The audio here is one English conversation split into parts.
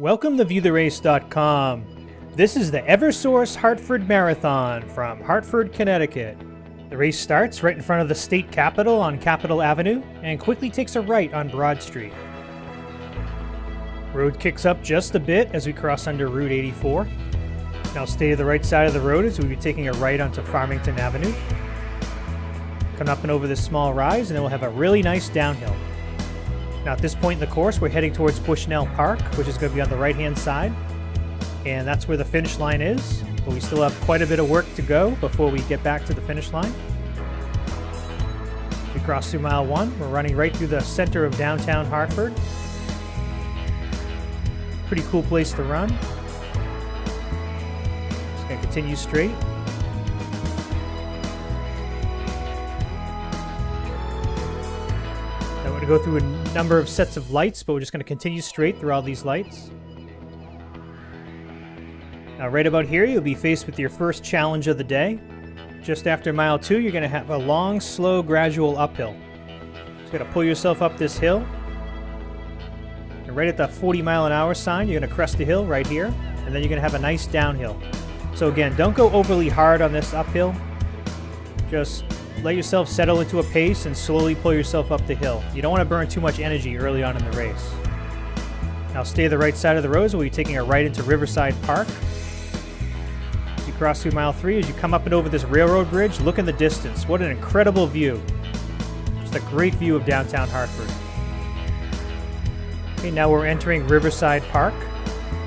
Welcome to ViewTheRace.com. This is the Eversource Hartford Marathon from Hartford, Connecticut. The race starts right in front of the State Capitol on Capitol Avenue and quickly takes a right on Broad Street. Road kicks up just a bit as we cross under Route 84. Now stay to the right side of the road as we'll be taking a right onto Farmington Avenue. Come up and over this small rise and then we'll have a really nice downhill. Now at this point in the course, we're heading towards Bushnell Park, which is going to be on the right-hand side. And that's where the finish line is, but we still have quite a bit of work to go before we get back to the finish line. We cross through mile one. We're running right through the center of downtown Hartford. Pretty cool place to run. Just going to continue straight. To go through a number of sets of lights, but we're just going to continue straight through all these lights. Now right about here you'll be faced with your first challenge of the day. Just after mile two you're going to have a long, slow, gradual uphill. Just got to pull yourself up this hill, and right at the 40 mile an hour sign you're going to crest the hill right here, and then you're going to have a nice downhill. So again, don't go overly hard on this uphill. Just let yourself settle into a pace and slowly pull yourself up the hill. You don't want to burn too much energy early on in the race. Now stay to the right side of the road, so we'll be taking a right into Riverside Park. As you cross through mile three, as you come up and over this railroad bridge, look in the distance. What an incredible view. Just a great view of downtown Hartford. Okay, now we're entering Riverside Park.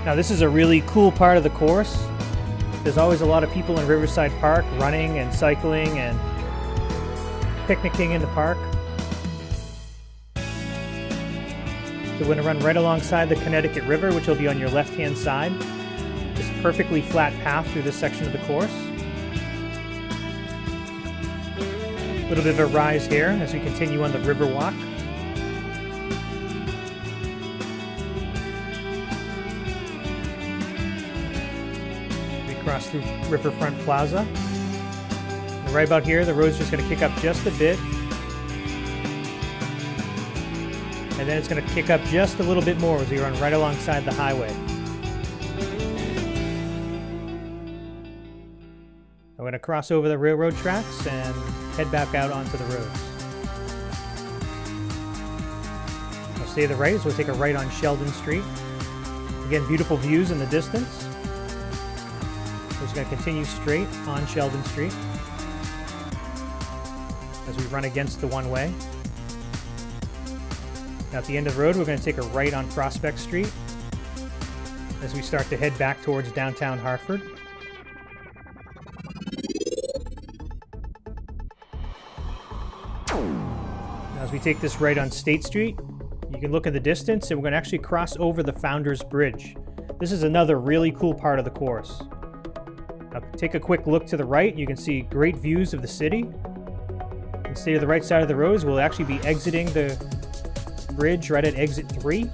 Now this is a really cool part of the course. There's always a lot of people in Riverside Park running and cycling and picnicking in the park. So we're going to run right alongside the Connecticut River, which will be on your left-hand side. This perfectly flat path through this section of the course. A little bit of a rise here as we continue on the river walk. We cross through Riverfront Plaza. Right about here, the road's just going to kick up just a bit. And then it's going to kick up just a little bit more as we run right alongside the highway. I'm going to cross over the railroad tracks and head back out onto the roads. We'll stay to the right, so we'll take a right on Sheldon Street. Again, beautiful views in the distance. We're just going to continue straight on Sheldon Street as we run against the one-way. Now at the end of the road, we're going to take a right on Prospect Street as we start to head back towards downtown Hartford. Now as we take this right on State Street, you can look in the distance and we're going to actually cross over the Founders Bridge. This is another really cool part of the course. Now take a quick look to the right, you can see great views of the city. Stay to the right side of the road, we'll actually be exiting the bridge right at exit 3.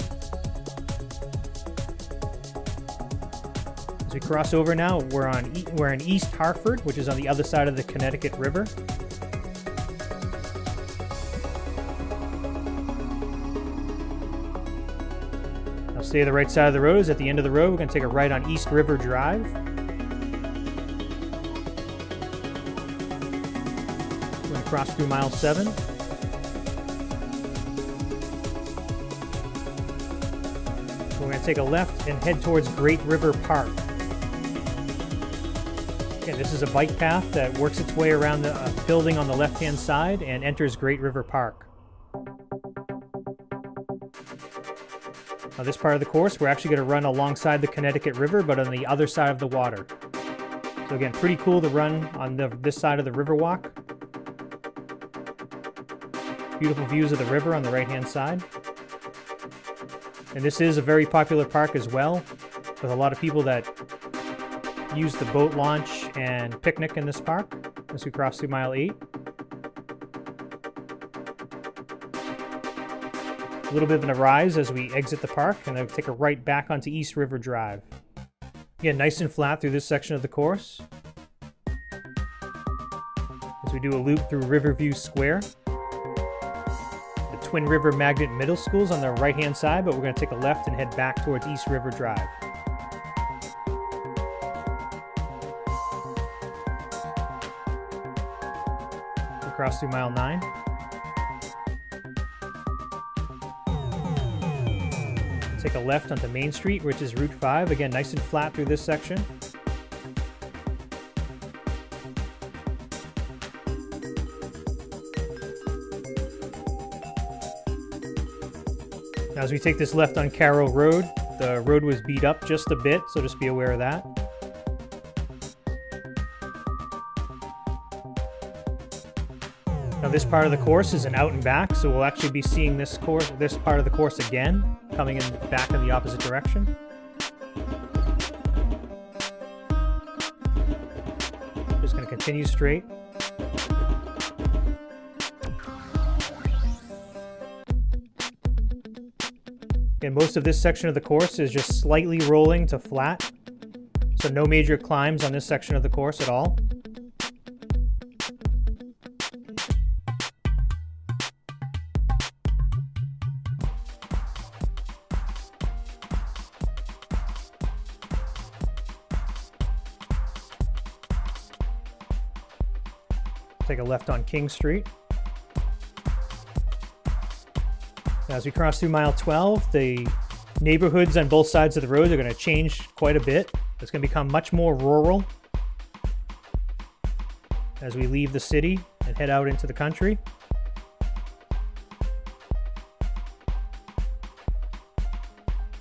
As we cross over now, we're in East Harford, which is on the other side of the Connecticut River. Now stay to the right side of the road. At the end of the road, we're going to take a right on East River Drive. Cross through mile 7. We're going to take a left and head towards Great River Park. And this is a bike path that works its way around the building on the left-hand side and enters Great River Park. Now this part of the course, we're actually going to run alongside the Connecticut River, but on the other side of the water. So again, pretty cool to run on this side of the river walk. Beautiful views of the river on the right-hand side. And this is a very popular park as well, with a lot of people that use the boat launch and picnic in this park as we cross through mile 8. A little bit of an rise as we exit the park and then take a right back onto East River Drive. Again, nice and flat through this section of the course. As we do a loop through Riverview Square. Quinn River Magnet Middle School's on the right-hand side, but we're going to take a left and head back towards East River Drive. We'll cross through mile 9. We'll take a left onto Main Street, which is Route 5. Again, nice and flat through this section. Now as we take this left on Carroll Road, the road was beat up just a bit, so just be aware of that. Now this part of the course is an out and back, so we'll actually be seeing this part of the course again, coming in back in the opposite direction. Just going to continue straight. And most of this section of the course is just slightly rolling to flat, so no major climbs on this section of the course at all. Take a left on King Street. As we cross through mile 12, the neighborhoods on both sides of the road are going to change quite a bit. It's going to become much more rural as we leave the city and head out into the country.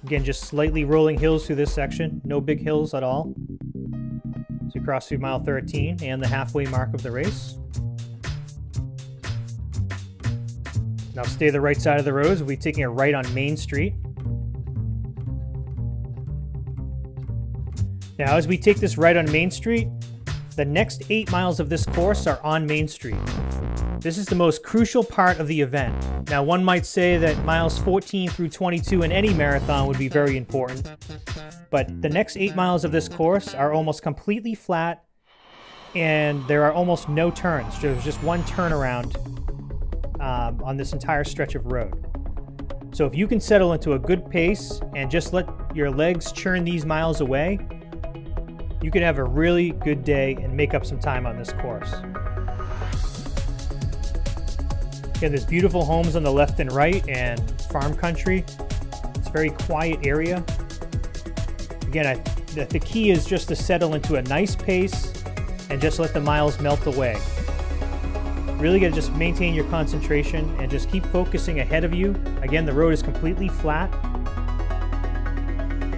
Again, just slightly rolling hills through this section, no big hills at all. As we cross through mile 13 and the halfway mark of the race. Now stay the right side of the road, we'll be taking a right on Main Street. Now as we take this right on Main Street, the next 8 miles of this course are on Main Street. This is the most crucial part of the event. Now one might say that miles 14 through 22 in any marathon would be very important, but the next 8 miles of this course are almost completely flat and there are almost no turns. There's just one turnaround on this entire stretch of road. So if you can settle into a good pace and just let your legs churn these miles away, you can have a really good day and make up some time on this course. Again, there's beautiful homes on the left and right and farm country. It's a very quiet area. Again, the key is just to settle into a nice pace and just let the miles melt away. Really got to just maintain your concentration and just keep focusing ahead of you. Again, the road is completely flat,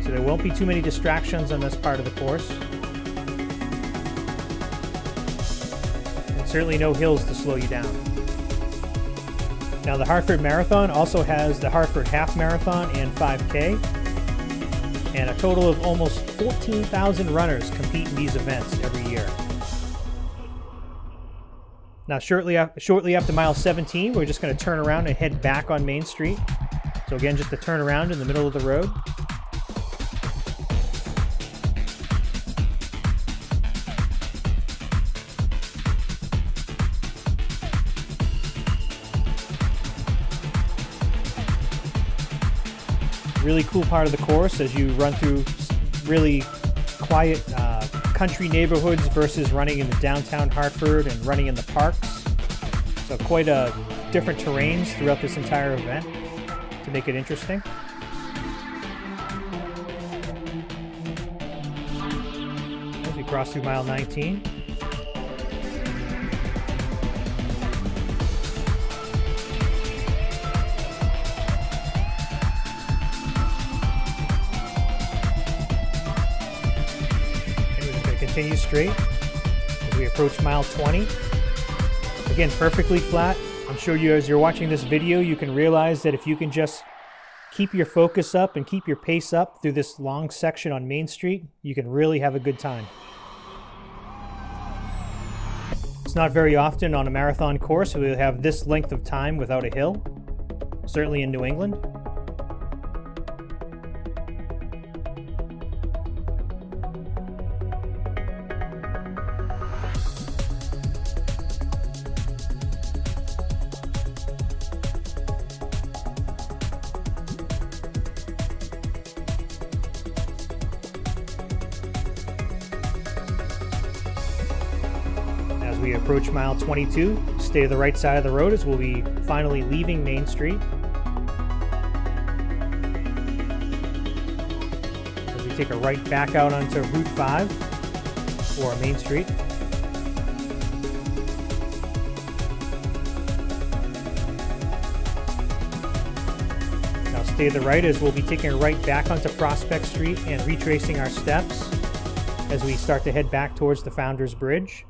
so there won't be too many distractions on this part of the course. And certainly no hills to slow you down. Now the Hartford Marathon also has the Hartford Half Marathon and 5K. And a total of almost 14,000 runners compete in these events every year. Now shortly after mile 17, we're just going to turn around and head back on Main Street. So again, just a turnaround in the middle of the road. Really cool part of the course as you run through really quiet country neighborhoods versus running in the downtown Hartford and running in the parks. So quite a different terrains throughout this entire event to make it interesting. As we cross through mile 19. Continue straight as we approach mile 20. Again, perfectly flat. I'm sure you, as you're watching this video, you can realize that if you can just keep your focus up and keep your pace up through this long section on Main Street, you can really have a good time. It's not very often on a marathon course we'll have this length of time without a hill, certainly in New England. we approach mile 22, stay to the right side of the road as we'll be finally leaving Main Street. As we take a right back out onto Route 5 or Main Street. Now stay to the right as we'll be taking a right back onto Prospect Street and retracing our steps as we start to head back towards the Founders Bridge.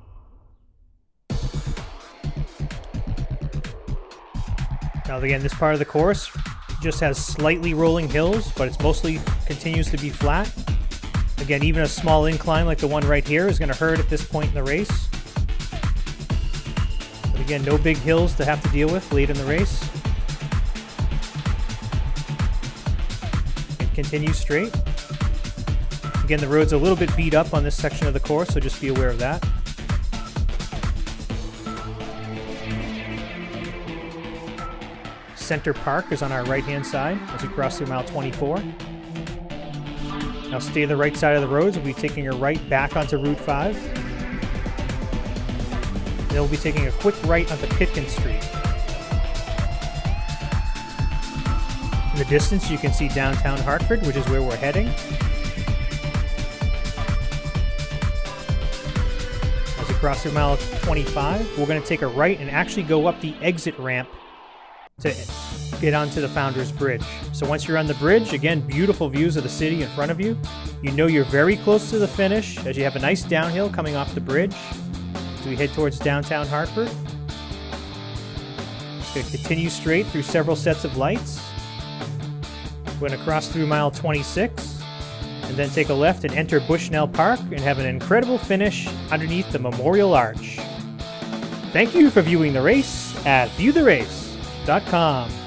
Now again, this part of the course just has slightly rolling hills, but it's mostly continues to be flat. Again, even a small incline like the one right here is going to hurt at this point in the race. But again, no big hills to have to deal with late in the race. And continue straight. Again, the road's a little bit beat up on this section of the course, so just be aware of that. Center Park is on our right-hand side as we cross through mile 24. Now stay to the right side of the roads. We'll be taking a right back onto Route 5. Then we'll be taking a quick right onto Pitkin Street. In the distance, you can see downtown Hartford, which is where we're heading. Cross through mile 25, we're going to take a right and actually go up the exit ramp to get onto the Founders Bridge. So once you're on the bridge, again, beautiful views of the city in front of you. You know you're very close to the finish as you have a nice downhill coming off the bridge as we head towards downtown Hartford. We're going to continue straight through several sets of lights. We're going to cross through mile 26. And then take a left and enter Bushnell Park and have an incredible finish underneath the Memorial Arch. Thank you for viewing the race at ViewTheRace.com.